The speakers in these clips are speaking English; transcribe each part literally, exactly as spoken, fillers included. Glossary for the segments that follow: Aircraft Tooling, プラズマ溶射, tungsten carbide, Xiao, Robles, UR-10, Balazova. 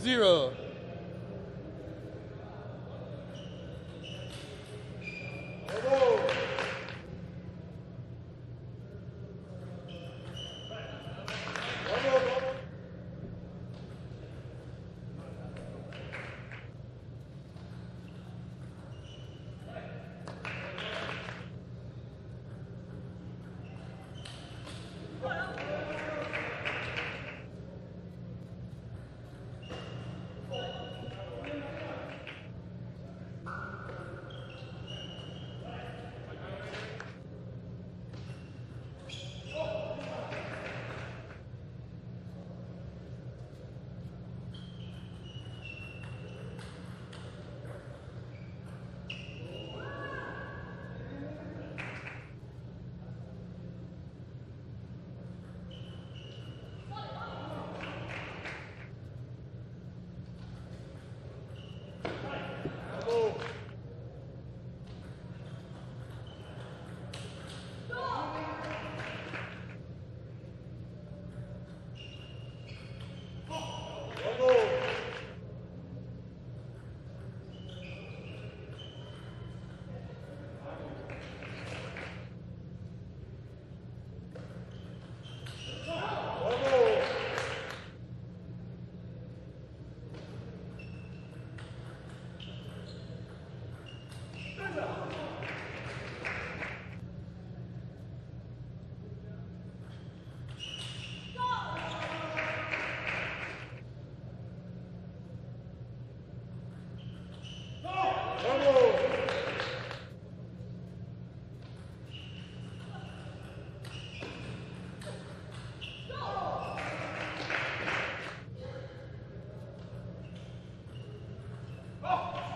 zero.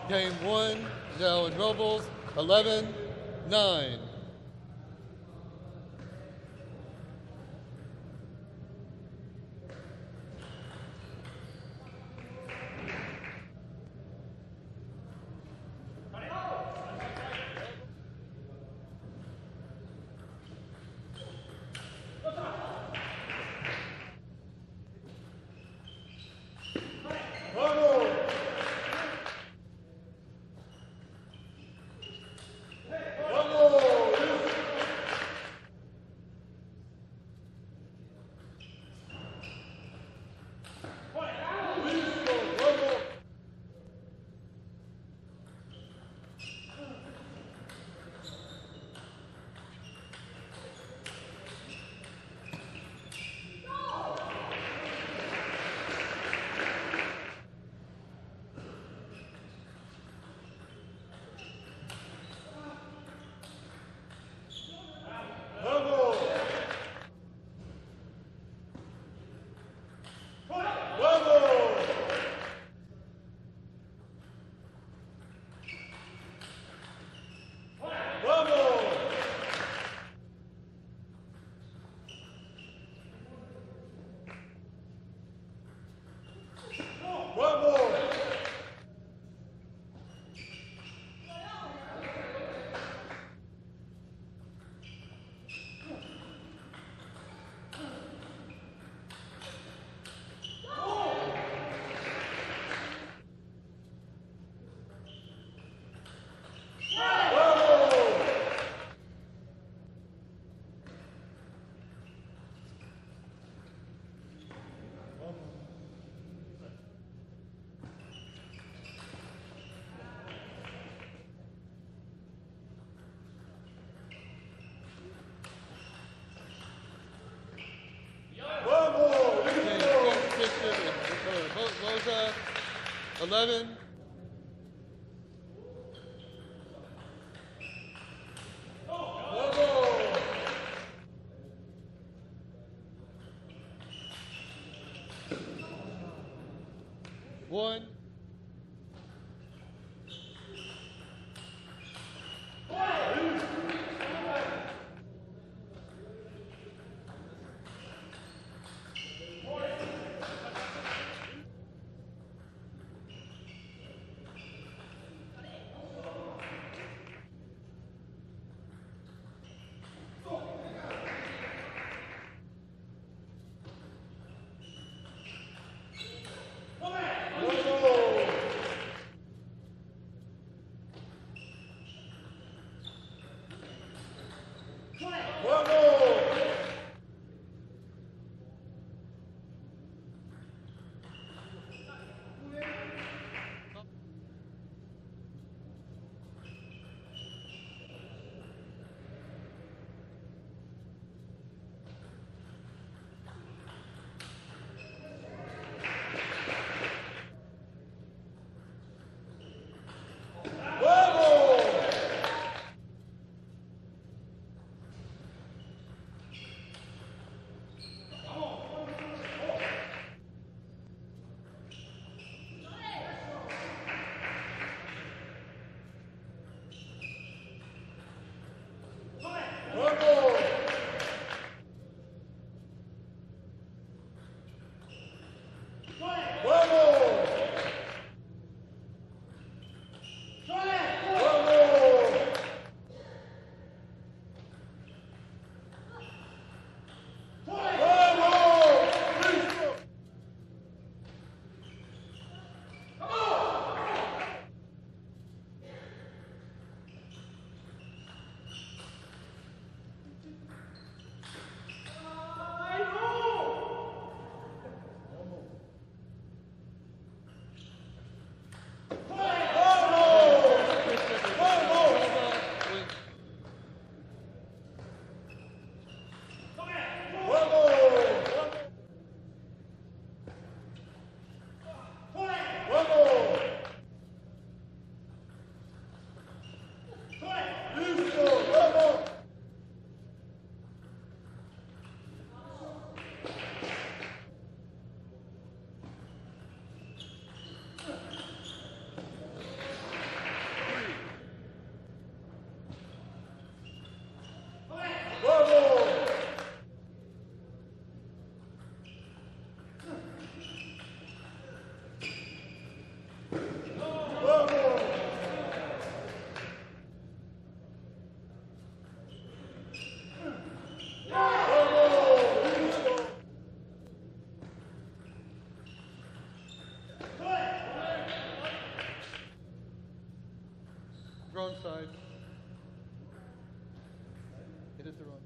Game one, Xiao and Robles, eleven nine. eleven. One. wrong side. It is the wrong side.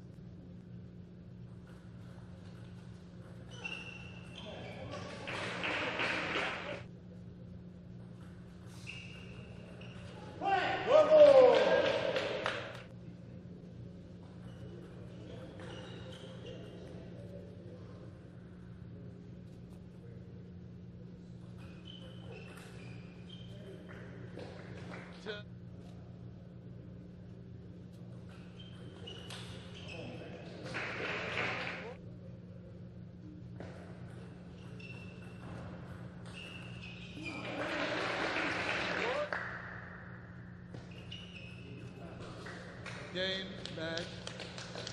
Game, match,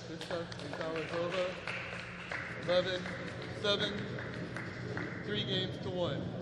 this stuff is Balazova, eleven, seven, three games to one.